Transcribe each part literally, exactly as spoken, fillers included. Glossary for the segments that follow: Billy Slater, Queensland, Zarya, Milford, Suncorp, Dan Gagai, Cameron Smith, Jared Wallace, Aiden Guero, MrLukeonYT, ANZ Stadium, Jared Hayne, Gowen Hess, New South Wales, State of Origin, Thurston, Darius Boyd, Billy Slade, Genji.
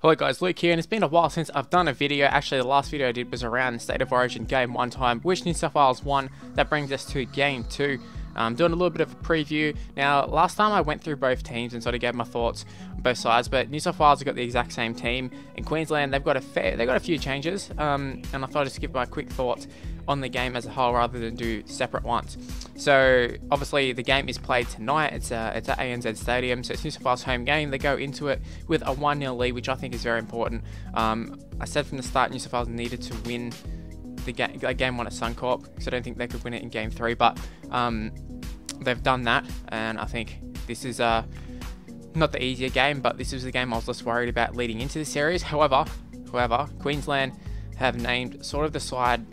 Hello guys, Luke here, and it's been a while since I've done a video. Actually, the last video I did was around the State of Origin game one time, which New South Wales won. That brings us to game two. I'm um, doing a little bit of a preview. Now, last time I went through both teams and sort of gave my thoughts on both sides, but New South Wales have got the exact same team. In Queensland, they've got a fair, they've got a few changes, um, and I thought I'd just give my quick thoughts on the game as a whole rather than do separate ones. So, obviously, the game is played tonight. It's, uh, it's at A N Z Stadium, so it's New South Wales' home game. They go into it with a one nil lead, which I think is very important. Um, I said from the start New South Wales needed to win the game, like game one at Suncorp, because I don't think they could win it in game three, but um, they've done that, and I think this is uh, not the easier game, but this is the game I was less worried about leading into the series. However, however, Queensland have named sort of the side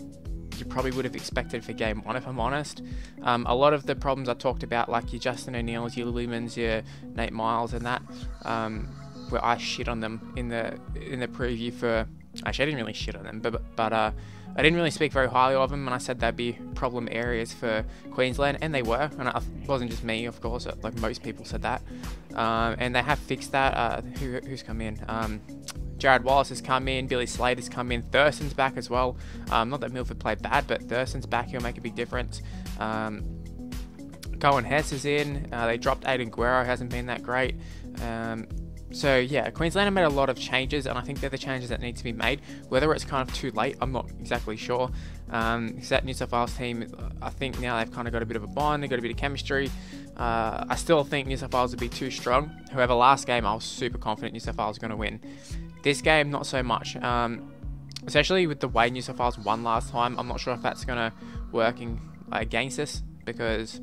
you probably would have expected for game one, if I'm honest. Um, a lot of the problems I talked about, like your Justin O'Neills, your Lumens, your Nate Miles and that, um, where I shit on them in the in the preview for... Actually, I didn't really shit on them, but, but uh, I didn't really speak very highly of them, and I said they'd be problem areas for Queensland, and they were. And it wasn't just me, of course, like most people said that. Um, and they have fixed that. Uh, who, who's come in? Um, Jared Wallace has come in, Billy Slade has come in, Thurston's back as well. Um, not that Milford played bad, but Thurston's back, he'll make a big difference. Um, Gowen Hess is in, uh, they dropped Aiden Guero, hasn't been that great. Um, So yeah, Queensland have made a lot of changes, and I think they're the changes that need to be made. Whether it's kind of too late, I'm not exactly sure. Um, because that New South Wales team, I think now they've kind of got a bit of a bond, they've got a bit of chemistry. Uh, I still think New South Wales would be too strong. However, last game I was super confident New South Wales was going to win. This game, not so much. Um, especially with the way New South Wales won last time, I'm not sure if that's going to work in, uh, against us, because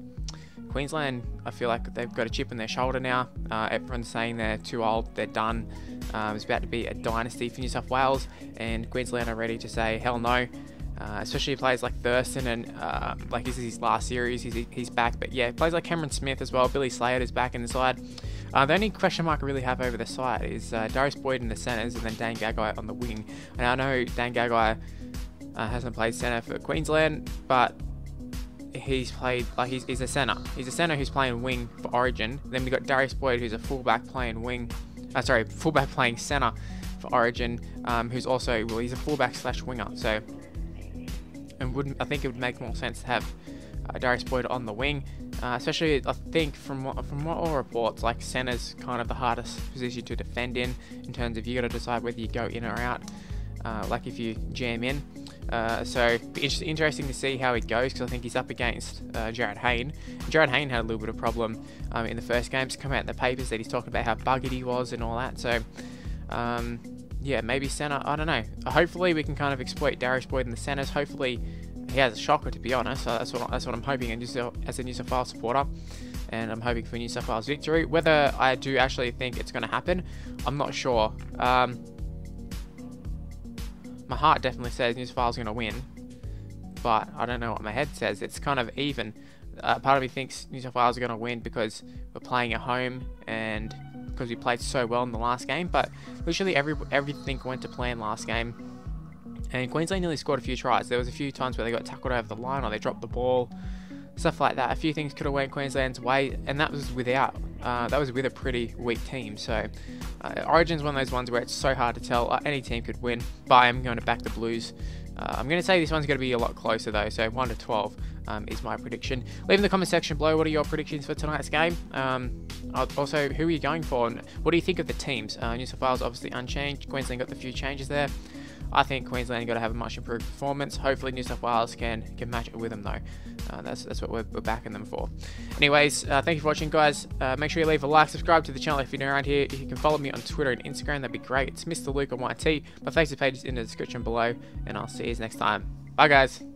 Queensland, I feel like they've got a chip on their shoulder now. Uh, everyone's saying they're too old, they're done. Um, it's about to be a dynasty for New South Wales, and Queensland are ready to say hell no. Uh, especially players like Thurston, and uh, like this is his last series, he's, he's back. But yeah, players like Cameron Smith as well, Billy Slater is back in the side. Uh, the only question mark I really have over the side is uh, Darius Boyd in the centres, and then Dan Gagai on the wing. And I know Dan Gagai uh, hasn't played centre for Queensland, but he's played, like he's, he's a centre. He's a centre who's playing wing for Origin. Then we got Darius Boyd, who's a fullback playing wing. Uh, sorry, fullback playing centre for Origin. Um, who's also, well, he's a fullback slash winger. So, and wouldn't I think it would make more sense to have uh, Darius Boyd on the wing, uh, especially I think from what, from what all reports, like centre's kind of the hardest position to defend in, in terms of you got to decide whether you go in or out. Uh, like if you jam in. Uh, so it'd be interesting to see how it goes, because I think he's up against uh, Jared Hayne. Jared Hayne had a little bit of problem um, in the first game. It's come out in the papers that he's talking about how buggered he was and all that. So um, yeah, maybe centre, I don't know. Hopefully we can kind of exploit Darius Boyd in the centres. Hopefully he has a shocker, to be honest. So that's what, that's what I'm hoping as a New South Wales supporter. And I'm hoping for New South Wales victory. Whether I do actually think it's going to happen, I'm not sure. Um, My heart definitely says New South Wales is going to win, but I don't know what my head says. It's kind of even. Uh, part of me thinks New South Wales are going to win because we're playing at home and because we played so well in the last game, but literally every everything went to plan last game, and Queensland nearly scored a few tries. There was a few times where they got tackled over the line or they dropped the ball, stuff like that. A few things could have went Queensland's way, and that was without... Uh, that was with a pretty weak team. So uh, Origin's one of those ones where it's so hard to tell. Uh, any team could win, but I'm going to back the Blues. Uh, I'm going to say this one's going to be a lot closer though, so one to twelve um, is my prediction. Leave in the comment section below, what are your predictions for tonight's game? Um, also, who are you going for, and what do you think of the teams? Uh, New South Wales obviously unchanged, Queensland got the few changes there. I think Queensland got to have a much improved performance. Hopefully New South Wales can, can match it with them though. Uh, that's, that's what we're, we're backing them for. Anyways, uh, thank you for watching guys. Uh, make sure you leave a like, subscribe to the channel if you're new around here. If you can follow me on Twitter and Instagram, that'd be great. It's Mister Luke on Y T. My Facebook page is in the description below, and I'll see you next time. Bye guys.